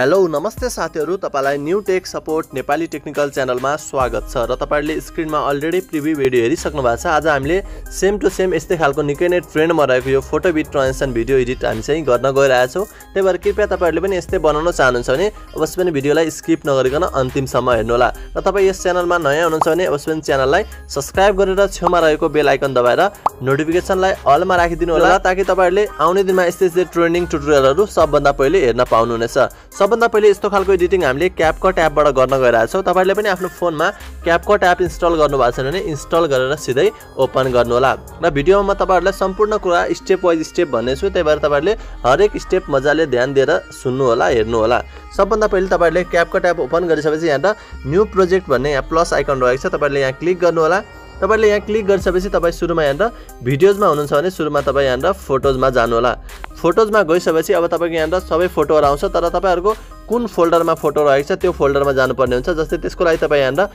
Hello नमस्ते साथीहरु, तपाईलाई new tech support Nepali technical च्यानलमा स्वागत छ र तपाईहरुले स्क्रिनमा अलरेडी प्रिभ्यू भिडियो हेरिसक्नु भएको छ। आज हामीले सेम टु सेम यस्तै खालको निकै नै ट्रेन्डमा रहेको यो photo beat transition video edit हामी चाहिँ गर्न गइरहेका छौं। त्यही भएर कृपया तपाईहरुले पनि यस्तै बनाउन चाहनुहुन्छ भने अवश्य पनि भिडियोलाई स्किप नगरिकन अन्तिमसम्म हेर्नु होला र तपाई यस च्यानलमा नयाँ हुनुहुन्छ भने अवश्य पनि च्यानललाई सब्स्क्राइब गरेर छेउमा रहेको बेल आइकन दबाएर नोटिफिकेसनलाई अलमा राखिदिनु होला ताकि तपाईहरुले आउने दिनमा यस्तै ट्रेन्डिङ ट्युटोरियलहरु सबभन्दा पहिले हेर्न पाउनुहुनेछ। सबभन्दा पहिले यस्तो खालको एडिटिङ हामीले क्यापकट एपबाट गर्न गइरहेका छौं। तपाईहरुले पनि आफ्नो फोनमा क्यापकट एप इन्स्टल गर्नुभएको छैन भने इन्स्टल गरेर सिधै ओपन गर्नु होला र भिडियोमा म तपाईहरुलाई सम्पूर्ण कुरा स्टेप वाइज स्टेप भन्ने छु। त्यही भएर तपाईहरुले हरेक स्टेप मजाले ध्यान दिएर सुन्नु होला, हेर्नु होला। सबभन्दा पहिले तपाईहरुले क्यापकट एप ओपन गरिसकेपछि यहाँ न्यू प्रोजेक्ट भन्ने यहाँ प्लस आइकन रहेको छ, तपाईहरुले यहाँ क्लिक गर्नु होला। तपाईले यहाँ क्लिक गरिसकेपछि तपाई सुरुमा यहाँ भिडियोजमा हुनुहुन्छ भने सुरुमा तपाई यहाँ फोटोजमा जानु होला। फोटोजमा गइसकेपछि अब तपाईको यहाँ सबै फोटोहरु आउँछ, तर तपाईहरुको कुन फोल्डरमा फोटो रहेको छ त्यो फोल्डरमा जानुपर्ने हुन्छ। जस्तै त्यसको लागि तपाई यहाँ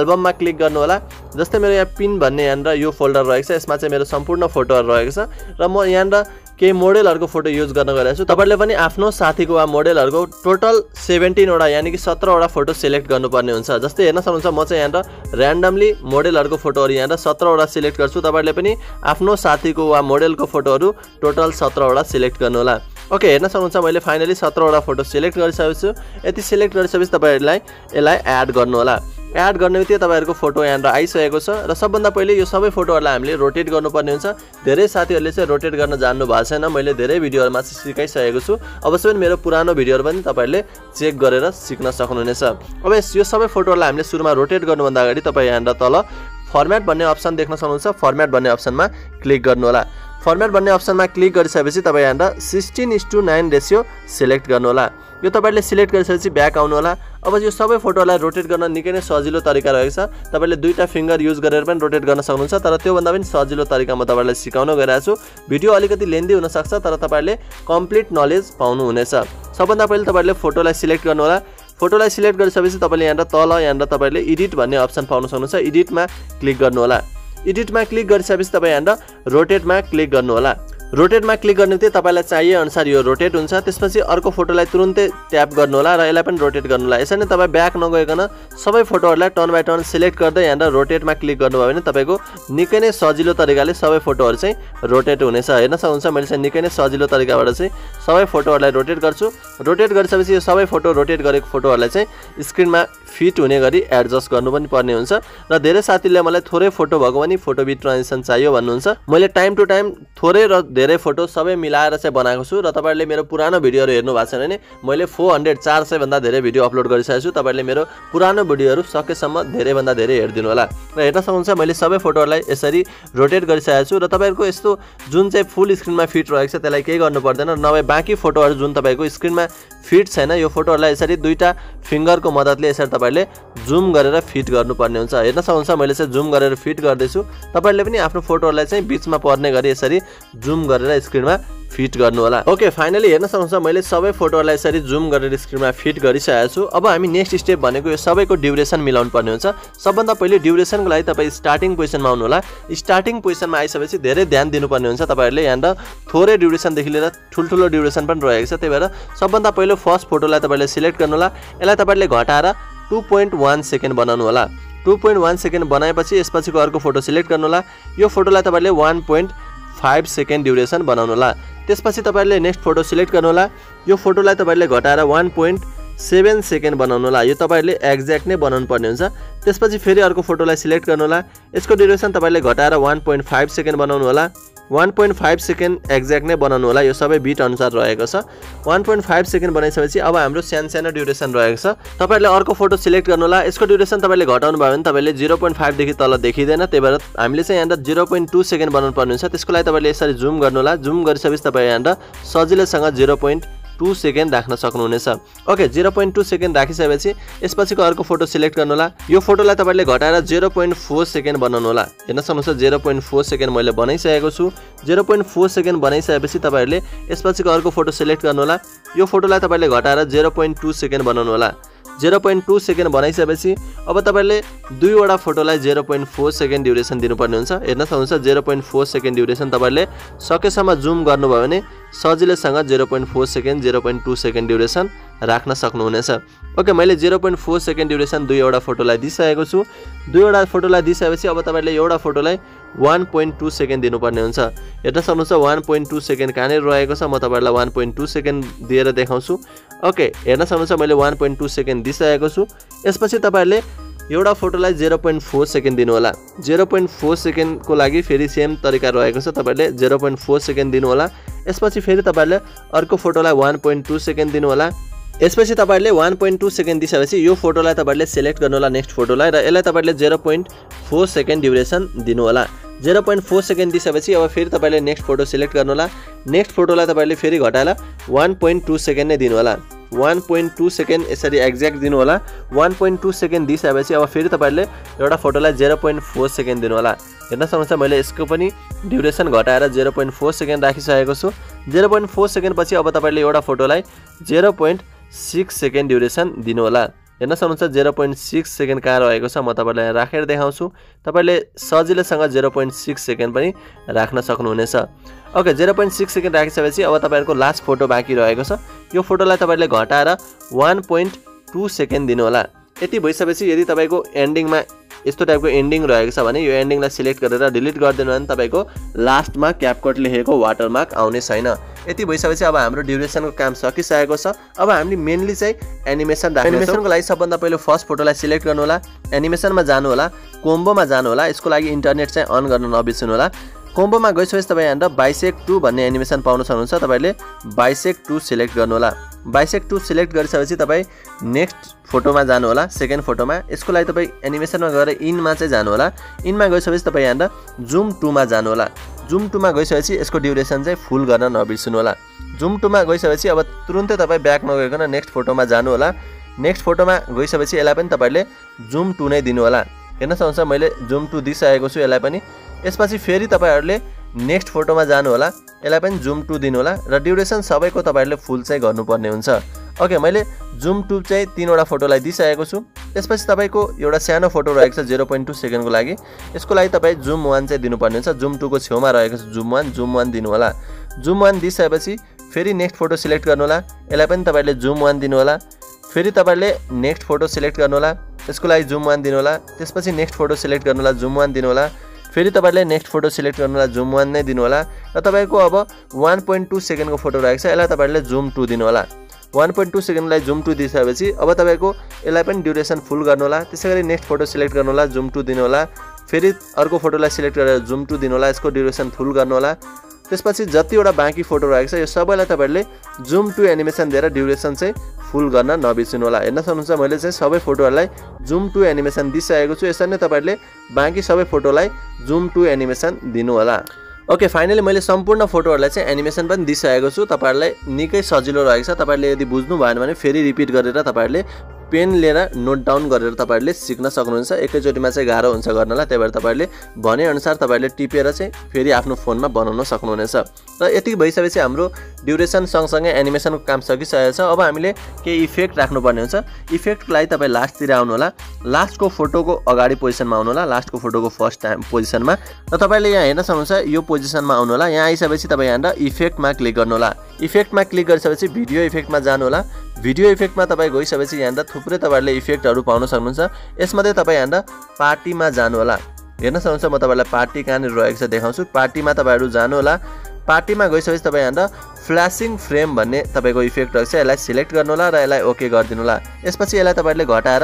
एल्बममा क्लिक गर्नु होला। जस्तै मेरो यहाँ पिन भन्ने यहाँ यो फोल्डर रहेको छ, यसमा चाहिँ मेरो सम्पूर्ण फोटोहरु रहेको छ र म यहाँ केही मोडेलहरुको फोटो युज गर्न गइरहेको छु। तपाईहरुले पनि आफ्नो साथीको वा मोडेलहरुको टोटल 17 वटा यानी कि 17 वटा फोटो सिलेक्ट गर्नुपर्ने हुन्छ। जस्तै हेर्न सक्नुहुन्छ म चाहिँ यहाँ र्यान्डमली मोडेलहरुको फोटोहरु यहाँ 17 वटा सिलेक्ट गर्छु। तपाईहरुले पनि आफ्नो साथीको वा मोडेलको फोटोहरु टोटल 17 वटा सिलेक्ट गर्नु होला। ओके, हेर्न सक्नुहुन्छ मैले फाइनली 17 वटा फोटो सिलेक्ट गरिसकेको छु। यति सिलेक्ट गरिसकेपछि तपाईहरुलाई यसलाई एड गर्नु होला। एड गर्ने बित्तिकै तपाईहरुको फोटो यहाँ आइसकेको छ र सबभन्दा पहिले यो सबै फोटोहरुलाई हामीले रोटेट गर्नुपर्ने हुन्छ। धेरै साथीहरुले चाहिँ रोटेट गर्न जान्नु भएको छैन, मैले धेरै भिडियोहरुमा सिकाइसकेको छु। अवश्य पनि मेरो पुरानो भिडियोहरु पनि तपाईहरुले चेक गरेर सिक्न सक्नुहुनेछ। अब यो सबै फोटोहरुलाई हामीले सुरुमा रोटेट गर्नुभन्दा अगाडि तपाई यहाँ तल फर्म्याट भन्ने अप्सन देख्न सक्नुहुन्छ, फर्म्याट भन्ने अप्सनमा क्लिक गर्नु होला। फर्म्याट भन्ने अप्सनमा क्लिक गरिसकेपछि तपाई यहाँ 16:9 रेशियो सिलेक्ट गर्नु होला। यो तपाईले सिलेक्ट गरिसकेपछि ब्याक आउनु होला। अब यो सबै फोटोलाई रोटेट गर्न निकै नै सजिलो तरिका रहेको छ। तपाईले दुईटा फिंगर युज गरेर पनि रोटेट गर्न सक्नुहुन्छ, तर त्यो भन्दा पनि सजिलो तरिका म तपाईलाई सिकाउन गइरहेछु। भिडियो अलिकति लेन्दी हुन सक्छ, तर तपाईले कम्प्लिट नलेज पाउनु हुनेछ। सबभन्दा पहिले तपाईले फोटोलाई सिलेक्ट गर्नु होला। फोटोलाई सिलेक्ट गरिसकेपछि तपाईले यहाँ तल यहाँ तपाईले एडिट भन्ने अप्सन पाउन सक्नुहुन्छ, एडिटमा क्लिक गर्नु होला। एडिटमा क्लिक गरिसकेपछि तपाई यहाँ रोटेटमा क्लिक गर्नु होला। रोटेटमा क्लिक गर्ने बित्तिकै तपाईलाई चाहिए अनुसार यो रोटेट हुन्छ। त्यसपछि अर्को फोटोलाई तुरुन्तै ट्याप गर्नु होला र यसलाई पनि रोटेट गर्नु होला। यसरी नै तपाई ब्याक नगइकन सबै फोटोहरुलाई टर्न बाइ टर्न सिलेक्ट गर्दै यहाँ रोटेटमा क्लिक गर्नुभयो भने तपाईको निकै नै सजिलो तरिकाले सबै फोटोहरु चाहिँ रोटेट हुनेछ। हेर्न सक्नुहुन्छ मैले चाहिँ निकै नै सजिलो तरिकाबाट चाहिँ सबै फोटोहरुलाई रोटेट गर्छु। रोटेट गरिसकेपछि यो सबै फोटो रोटेट गरेको फोटोहरुलाई चाहिँ स्क्रिनमा फिट हुने गरी एडजस्ट गर्नु पनि पर्ने हुन्छ र धेरै साथीले मलाई थोरै फोटो भएको पनि फोटो बिट ट्रान्जिसन चाहियो भन्नुहुन्छ। मैले टाइम टु टाइम थोरै र धेरै फोटो सबै मिलाएर चाहिँ बनाएको छु र तपाईहरुले मेरो पुरानो भिडियोहरु हेर्नु भएको छैन भने मैले 400 भन्दा धेरै भिडियो अपलोड गरिसकेको छु। तपाईहरुले मेरो पुरानो भिडियोहरु सकेसम्म धेरै भन्दा धेरै हेर्दिनु होला र हेर्न सक्नुहुन्छ मैले सबै फोटोहरुलाई यसरी रोटेट गरिसकेको छु र तपाईहरुको यस्तो जुन चाहिँ फुल स्क्रिनमा फिट रहेको छ त्यसलाई केही गर्नु पर्दैन। नभए बाकी फोटोहरु जुन तपाईको स्क्रिनमा फिट छैन यो फोटोहरुलाई यसरी दुईटा फिंगरको मद्दतले यसरी तपाईहरुले जुम गरेर फिट गर्नुपर्ने हुन्छ। हेर्न सक्नुहुन्छ मैले चाहिँ जुम गरेर फिट गर्दै छु। तपाईहरुले पनि आफ्नो फोटोहरुलाई चाहिँ बीचमा पर्ने गरी यसरी जुम गरेर स्क्रिनमा फिट गर्नु होला। ओके, फाइनली हेर्न सक्नुहुन्छ मैले सबै फोटोहरुलाई यसरी जुम गरेर स्क्रिनमा फिट गरिसकेको छु। अब हामी नेक्स्ट स्टेप भनेको यो सबैको ड्युरेसन मिलाउनु पर्ने हुन्छ। सबभन्दा पहिले ड्युरेसनको लागि तपाई स्टार्टिङ पोजिसनमा आउनु होला। स्टार्टिङ पोजिसनमा आइसकेपछि धेरै ध्यान दिनुपर्ने हुन्छ। तपाईहरुले यहाँ थोरै ड्युरेसन देखि लिएर ठुल्ठुलो ड्युरेसन पनि रहेको छ। त्यही भएर सबभन्दा पहिले फर्स्ट फोटोलाई तपाईले सिलेक्ट गर्नु होला। यसलाई तपाईले घटाएर 2.1 सेकेन्ड बनाउनु होला। 2.1 सेकेन्ड बनाएपछि यसपछिको अर्को फोटो सिलेक्ट गर्नु होला। यो फोटोलाई तपाईले 1.5 सेकेन्ड ड्युरेसन बनाउनु होला। त्यसपछि तपाईहरुले नेक्स्ट फोटो सिलेक्ट गर्नु होला। यो फोटोलाई तपाईहरुले घटाएर 1.7 सेकेन्ड बनाउनु होला। यो तपाईहरुले एक्ज्याक्ट नै बनाउनु पर्ने हुन्छ। त्यसपछि फेरि अर्को फोटोलाई सिलेक्ट गर्नु होला। यसको ड्युरेसन तपाईहरुले घटाएर 1.5 सेकेन्ड बनाउनु होला। 1.5 सेकेन्ड एक्ज्याक्ट नै बनाउनु होला। यो सबै बिट अनुसार रहेको छ। 1.5 सेकेन्ड बनाइसकेपछि अब हाम्रो सानसानो ड्युरेसन रहेको छ। तपाईहरुले अर्को फोटो सिलेक्ट गर्नु होला। यसको ड्युरेसन तपाईहरुले घटाउनु भयो भने तपाईहरुले 0.5 देखि तल देखिदैन। त्यही भएर हामीले चाहिँ यहाँ 0.2 सेकेन्ड बनाउनु पर्ने हुन्छ। त्यसको लागि तपाईहरुले यसरी जुम गर्नु होला। जुम गरिसकेपछि तपाईहरु यहाँ सजिलैसँग 0.2 सेकेन्ड राख्न सक्नुहुनेछ। ओके, 0.2 सेकेन्ड राखिसकेपछि यसपछिको अर्को फोटो सिलेक्ट गर्नु होला। यो फोटोलाई तपाईले घटाएर 0.4 सेकेन्ड बनाउनु होला। हेर्न सक्नुहुन्छ 0.4 सेकेन्ड मैले बनाइसकेको छु। 0.4 सेकेन्ड बनाइसकेपछि तपाईहरुले यसपछिको अर्को फोटो सिलेक्ट गर्नु होला। यो फोटोलाई तपाईले घटाएर 0.2 सेकेन्ड बनाउनु होला। 0.2 सेकेन्ड बनाइसकेपछि अब तपाईले दुईवटा फोटोलाई 0.4 सेकेन्ड ड्युरेसन दिनुपर्ने हुन्छ। हेर्न सक्नुहुन्छ 0.4 सेकेन्ड ड्युरेसन तपाईले सकेसम्म जुम गर्नुभयो भने सजिलैसँग 0.4 सेकेन्ड 0.2 सेकेन्ड ड्युरेसन राख्न सक्नुहुनेछ। ओके, मैले 0.4 सेकेन्ड ड्युरेसन दुईवटा फोटोलाई दिइसकेको छु। दुईवटा फोटोलाई दिइसकेपछि अब तपाईले एउटा फोटोलाई 1.2 सेकेन्ड दिनुपर्ने हुन्छ। हेर्न सक्नुहुन्छ 1.2 सेकेन्ड कहाँ रहेको छ, म तपाईलाई 1.2 सेकेन्ड दिएर देखाउँछु। ओके, हेर्न सक्नुहुन्छ मैले 1.2 सेकेन्ड दिइसकेको छु। यसपछि तपाईले एउटा फोटोलाई 0.4 सेकेन्ड दिनु होला। 0.4 सेकेन्डको लागि फेरि सेम तरिका रहेको छ, तपाईले 0.4 सेकेन्ड दिनु होला। यसपछि फेरि तपाईले अर्को फोटोलाई 1.2 सेकेन्ड दिनु होला। यसपछि तपाईले 1.2 सेकेन्ड दिसकेपछि यो फोटोलाई तपाईले सिलेक्ट गर्नु होला, नेक्स्ट फोटोलाई, र यसलाई तपाईले 0.4 सेकेन्ड ड्युरेसन दिनु होला। 0.4 सेकेन्ड दिसकेपछि अब फेरि तपाईले नेक्स्ट फोटो सिलेक्ट गर्नु होला। नेक्स्ट फोटोलाई तपाईले फेरि घटाएर 1.2 सेकेन्ड नै दिनु होला। 1.2 सेकेन्ड यसरी एक्ज्याक्ट दिनु होला। 1.2 सेकेन्ड दिसकेपछि अब फेरि तपाईले एउटा फोटोलाई 0.4 सेकेन्ड दिनु होला। हेर्न सक्नुहुन्छ मैले यसको पनि ड्युरेसन घटाएर 0.4 सेकेन्ड राखिसकेको छु। 0.4 सेकेन्ड पछि अब तपाईले एउटा फोटोलाई 0.6 सेकेन्ड ड्युरेसन दिनु होला। हेर्न सक्नुहुन्छ 0.6 सेकेन्ड कहाँ रहेको छ, म तपाईलाई राखेर देखाउँछु। तपाईले सजिलैसँग 0.6 सेकेन्ड पनि राख्न सक्नुहुनेछ। ओके, 0.6 सेकेन्ड राखिसकेपछि अब तपाईहरुको लास्ट फोटो बाँकी रहेको छ। यो फोटोलाई तपाईले घटाएर 1.2 सेकेन्ड दिनुहोला। यति भइसकेपछि यदि तपाईको एन्डिङमा यस्तो टाइपको एन्डिङ रहेको छ भने यो एन्डिङलाई सिलेक्ट गरेर डिलिट गरिदिनु भने तपाईको लास्टमा क्यापकट लेखेको वाटरमार्क आउने छैन। यति भइसकेपछि अब हाम्रो ड्युरेसनको काम सकिसकेको छ। अब हामीले मेनली चाहिँ एनिमेसन राख्ने छौं। एनिमेसनको लागि सबभन्दा पहिलो फर्स्ट फोटोलाई सिलेक्ट गर्नु होला, एनिमेसनमा जानु होला, कोम्बोमा जानु होला। यसको लागि इन्टरनेट चाहिँ अन गर्न नबिर्सनु होला। कोम्बोमा गइसकेपछि तपाईं यहाँ बाइसेक 2 भन्ने एनिमेसन पाउन सक्नुहुन्छ। तपाईले बाइसेक 2 सिलेक्ट गर्नु होला। बाइसेक 2 सिलेक्ट गरिसकेपछि तपाईं नेक्स्ट फोटोमा जानु होला, सेकेन्ड फोटोमा। यसको लागि तपाईं एनिमेसनमा गएर इनमा चाहिँ जानु होला। इनमा गइसकेपछि तपाईं यहाँ जुम 2 मा जानु होला। जुम 2 मा गइसकेपछि यसको ड्युरेसन चाहिँ फुल गर्न नबिर्सनु होला। जुम 2 मा गइसकेपछि अब तुरुन्तै तपाईं ब्याक नगइकन नेक्स्ट फोटोमा जानु होला। नेक्स्ट फोटोमा गइसकेपछि यसलाई पनि तपाईले जुम 2 नै दिनु होला। हेर्न सक्नुहुन्छ मैले जुम 2 दिइसकेको छु यसलाई पनि। यसपछि फेरि तपाईहरुले नेक्स्ट फोटोमा जानु होला, यसलाई पनि जुम 2 दिनु होला र ड्युरेसन सबैको तपाईहरुले फुल चाहिँ गर्नुपर्ने हुन्छ। ओके, मैले जुम 2 चाहिँ 3 वटा फोटोलाई दिइसकेको छु। त्यसपछि तपाईको एउटा सानो फोटो रहेको छ 0.2 सेकेन्डको लागि। यसको लागि तपाई जुम 1 चाहिँ दिनुपर्ने हुन्छ। जुम 2 को छेउमा रहेको छ जुम 1 दिनु होला। जुम 1 दिइसकेपछि फेरि नेक्स्ट फोटो सिलेक्ट गर्नु होला, यसलाई पनि तपाईले जुम 1 दिनु होला। फेरि तपाईले नेक्स्ट फोटो सिलेक्ट गर्नु होला, यसको लागि जुम 1 दिनु होला। त्यसपछि नेक्स्ट फोटो सिलेक्ट गर्नु होला, जुम 1 दिनु होला। फेरि तपाईले नेक्स्ट फोटो सिलेक्ट गर्नुलाई जुम 1 नै दिनु होला र तपाईको अब 1.2 सेकेन्डको फोटो राखेको छ, यसलाई तपाईले जुम 2 दिनु होला। 1.2 सेकेन्डलाई जुम 2 दिइसकेपछि अब तपाईको यसलाई पनि ड्युरेसन फुल गर्नु होला। त्यसैगरी नेक्स्ट फोटो सिलेक्ट गर्नु होला, जुम 2 दिनु होला। फेरि अर्को फोटोलाई सिलेक्ट गरेर जुम 2 दिनु होला, यसको ड्युरेसन फुल गर्नु होला। त्यसपछि जतिवटा बाँकी फोटो रहेको छ यो सबैलाई तपाईले जुम 2 एनिमेसन दिएर ड्युरेसन चाहिँ फुल गर्न नबिर्सनु होला। हेर्न सक्नुहुन्छ मैले चाहिँ सबै फोटोहरूलाई जुम 2 एनिमेसन दिइसकेको छु। यसरी नै तपाईले बाँकी सबै फोटोलाई जुम 2 एनिमेसन दिनु होला। ओके, फाइनली मैले सम्पूर्ण फोटोहरूलाई चाहिँ एनिमेसन पनि दिइसकेको छु। तपाईहरुलाई निकै सजिलो रहेको छ। तपाईहरुले यदि बुझ्नु भएन भने फेरि रिपिट गरेर तपाईहरुले पेन लिएर नोट डाउन गरेर तपाईहरुले सिक्न सक्नुहुन्छ। एकैचोटीमा चाहिँ गाह्रो हुन्छ गर्नलाई, त्यही भएर तपाईहरुले भने अनुसार तपाईहरुले टिपेर चाहिँ फेरि आफ्नो फोनमा बनाउन सक्नुहुनेछ। र यति भइसकेपछि हाम्रो ड्युरेसन सँगसँगै एनिमेसनको काम सकिसकेको छ। अब हामीले केही इफेक्ट राख्नुपर्ने हुन्छ। इफेक्टको लागि तपाईं लास्टतिर आउनु होला, लास्टको फोटोको अगाडि पोजिसनमा आउनु होला, लास्टको फोटोको फर्स्ट टाइम पोजिसनमा। र तपाईले यहाँ हेर्न सक्नुहुन्छ यो पोजिसनमा आउनु होला। यहाँ आइसकेपछि तपाईं यहाँ इफेक्टमा क्लिक गर्नु होला। इफेक्टमा क्लिक गरिसकेपछि भिडियो इफेक्टमा जानु होला। भिडियो इफेक्टमा तपाईं गइसकेपछि यहाँ थुप्रै तपाईहरुले इफेक्टहरु पाउन सक्नुहुन्छ। यसमध्ये तपाईं यहाँ पार्टीमा जानु होला। हेर्न सक्नुहुन्छ म तपाईलाई पार्टी कहाँ रहेको छ देखाउँछु। पार्टीमा तपाईहरु जानु होला। पार्टीमा गइसकेपछि तपाईं यहाँ फ्ल्यासिङ फ्रेम भन्ने तपाईको इफेक्ट रहेको छ, यसलाई सिलेक्ट गर्नु होला र यसलाई ओके गरिदिनु होला। यसपछि यसलाई तपाईले घटाएर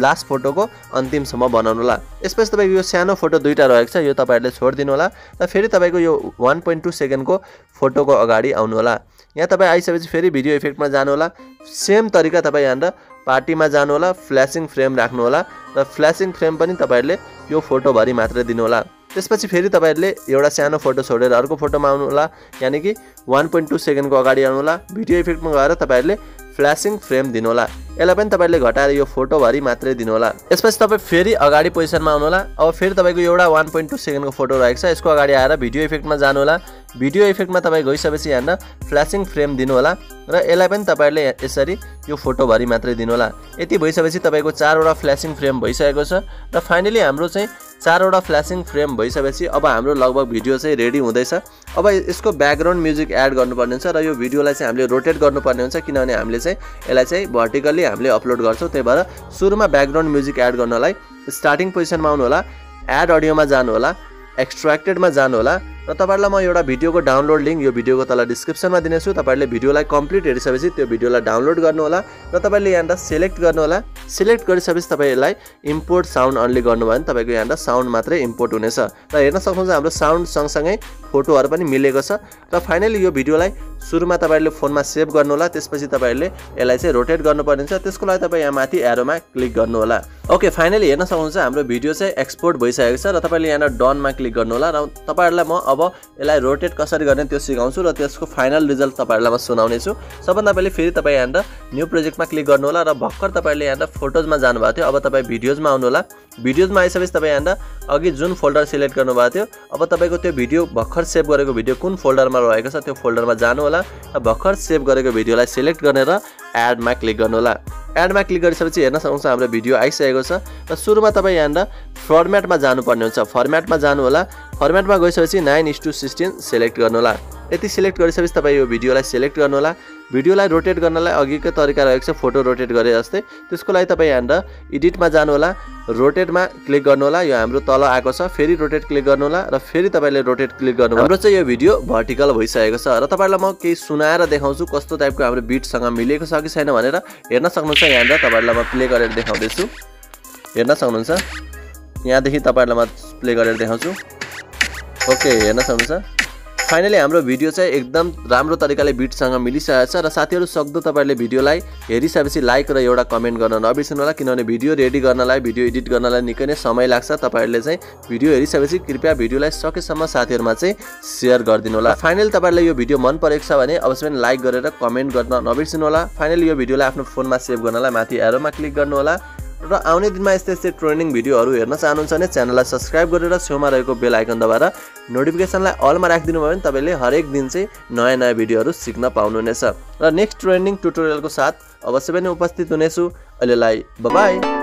लास्ट फोटोको अन्तिमसम्म बनाउनु होला। यसपछि तपाईको यो सानो फोटो 2टा रहेको छ, यो तपाईले छोडिदिनु होला र फेरि तपाईको यो 1.2 सेकेन्डको फोटोको अगाडि आउनु होला। यहाँ तपाई आइसकेपछि फेरि भिडियो इफेक्टमा जानु होला। सेम तरिका तपाई यहाँ पार्टीमा जानु होला, फ्ल्यासिङ फ्रेम राख्नु होला र फ्ल्यासिङ फ्रेम पनि तपाईहरुले यो फोटोभरि मात्र दिनु होला। त्यसपछि फेरि तपाईहरुले एउटा सानो फोटो छोडेर अर्को फोटोमा आउनु होला, यानी कि 1.2 सेकेन्डको अगाडि आउनु होला। भिडियो इफेक्टमा गएर तपाईहरुले फ्ल्यासिङ फ्रेम दिनु होला, यसलाई पनि तपाईहरुले घटाएर यो फोटोभरि मात्रै दिनु होला। यसपछि तपाई फेरि अगाडि पोजिसनमा आउनु होला। अब फेरि तपाईको एउटा 1.2 सेकेन्डको फोटो रहेको छ, यसको अगाडि आएर भिडियो इफेक्टमा जानु होला। भिडियो इफेक्टमा तपाई गइसकेपछि यहाँ फ्ल्यासिङ फ्रेम दिनु होला। र यसलाई पनि तपाईहरुले यसरी यो फोटो भरि मात्रै दिनु होला। यति भइसकेपछि तपाईको 4 वटा फ्ल्याशिङ फ्रेम भइसकेको छ र फाइनली हाम्रो चाहिँ 4 वटा फ्ल्याशिङ फ्रेम भइसकेपछि अब हाम्रो लगभग भिडियो चाहिँ रेडी हुँदैछ। अब यसको ब्याकग्राउन्ड म्युजिक एड गर्नुपर्ने हुन्छ र यो भिडियोलाई चाहिँ हामीले रोटेट गर्नुपर्ने हुन्छ किनभने हामीले चाहिँ यसलाई चाहिँ भर्टिकली हामीले अपलोड गर्छौं। त्यही भएर सुरुमा ब्याकग्राउन्ड म्युजिक एड गर्नलाई स्टार्टिङ पोजिसनमा आउनु होला, एड अडियोमा जानु होला, एक्सट्र्याक्टेडमा जानु होला र तपाईहरुलाई म एउटा भिडियोको डाउनलोड लिंक यो भिडियोको तल डिस्क्रिप्सनमा दिनेछु। तपाईहरुले भिडियोलाई कम्प्लिट हेरिसकेपछि त्यो भिडियोलाई डाउनलोड गर्नु होला र तपाईले यहाँबाट सिलेक्ट गर्नु होला। सिलेक्ट गरिसकेपछि तपाईलाई इम्पोर्ट साउन्ड ओन्ली गर्नुभयो भने तपाईको यहाँबाट साउन्ड मात्रै इम्पोर्ट हुनेछ र हेर्न सक्नुहुन्छ हाम्रो साउन्ड सँगसँगै फोटोहरु पनि मिलेको छ। र फाइनली यो भिडियोलाई सुरुमा तपाईले फोनमा सेभ गर्नु होला, त्यसपछि तपाईले यसलाई चाहिँ रोटेट गर्नुपर्ने हुन्छ। त्यसको लागि तपाई यहाँ माथि एरोमा क्लिक गर्नु होला। ओके फाइनली हेर्न सक्नुहुन्छ हाम्रो भिडियो चाहिँ एक्सपोर्ट भइसकेको छ र तपाईले यहाँ डनमा क्लिक गर्नु होला र तपाईहरुलाई म अब यसलाई रोटेट कसरी गर्ने त्यो सिकाउँछु र त्यसको फाइनल रिजल्ट तपाईहरुलाई म सुनाउनेछु। सबभन्दा पहिले फेरि तपाई यहाँ न्यू प्रोजेक्टमा क्लिक गर्नु होला र भक्कर तपाईले यहाँ फोटोजमा जानुभएको थियो, अब तपाई भिडियोजमा आउनु होला। भिडियोजमा आइसकेपछि तपाई यहाँ अघि जुन फोल्डर सिलेक्ट गर्नुभएको थियो अब तपाईको त्यो भिडियो भक्कर सेभ गरेको भिडियो कुन फोल्डरमा रहेको छ त्यो फोल्डरमा जानु होला र भक्कर सेभ गरेको भिडियोलाई सिलेक्ट गरेर एडमा क्लिक गर्नु होला। एडमा क्लिक गरिसकेपछि हेर्न सक्नुहुन्छ हाम्रो भिडियो आइसकेको छ र सुरुमा तपाई यहाँ फर्म्याटमा जानुपर्ने हुन्छ। फर्म्याटमा जानु होला, फर्म्याटमा गइसकेपछि 9:16 सिलेक्ट गर्नु होला। यति सिलेक्ट गरिसकेपछि तपाई यो भिडियोलाई सिलेक्ट गर्नु होला। भिडियोलाई रोटेट गर्नलाई अघिको तरिका रहेको छ फोटो रोटेट गरे जस्तै, त्यसको लागि तपाई यहाँ एडिटमा जानु होला, रोटेटमा क्लिक गर्नु होला। यो हाम्रो तल आएको छ, फेरि रोटेट क्लिक गर्नु होला र फेरि तपाईले रोटेट क्लिक गर्नु। हाम्रो चाहिँ यो भिडियो भर्टिकल भइसकेको छ र तपाईलाई म केही सुनाएर देखाउँछु कस्तो टाइपको हाम्रो बीटसँग मिलेको छ कि छैन भनेर। हेर्न सक्नुहुन्छ यहाँ तपाईलाई म प्ले गरेर देखाउँदैछु, हेर्न सक्नुहुन्छ यहाँदेखि तपाईलाई म प्ले गरेर देखाउँछु। ओके हेर्न सक्नुहुन्छ फाइनली हाम्रो भिडियो चाहिँ एकदम राम्रो तरिकाले बिटसँग मिलिसकेको छ र साथीहरु सक्दो तपाईहरुले भिडियोलाई हेरिसकेपछि लाइक र एउटा कमेन्ट गर्न नबिर्सनु होला किनभने भिडियो रेडी गर्नलाई भिडियो एडिट गर्नलाई निकै नै समय लाग्छ। तपाईहरुले चाहिँ भिडियो हेरिसकेपछि कृपया भिडियोलाई सकेसम्म साथीहरुमा चाहिँ शेयर गर्दिनु होला। फाइनली तपाईहरुले यो भिडियो मन परेको छ भने अवश्य पनि लाइक गरेर कमेन्ट गर्न नबिर्सनु होला। फाइनली यो भिडियोलाई आफ्नो फोनमा सेभ गर्नलाई माथि एरोमा क्लिक गर्नु होला र आउने दिनमा यस्तै यस्तै ट्रेनिङ भिडियोहरु हेर्न चाहनुहुन्छ भने च्यानललाई सब्स्क्राइब गरेर छेउमा रहेको बेल आइकन दबाएर नोटिफिकेसनलाई अलमा राखिदिनु भयो भने तपाईले हरेक दिन चाहिँ नयाँ नयाँ भिडियोहरु सिक्न पाउनुहुनेछ। र नेक्स्ट ट्रेनिङ ट्युटोरियलको साथ अवश्य पनि उपस्थित हुनेछु। अहिलेलाई बाइ बाइ।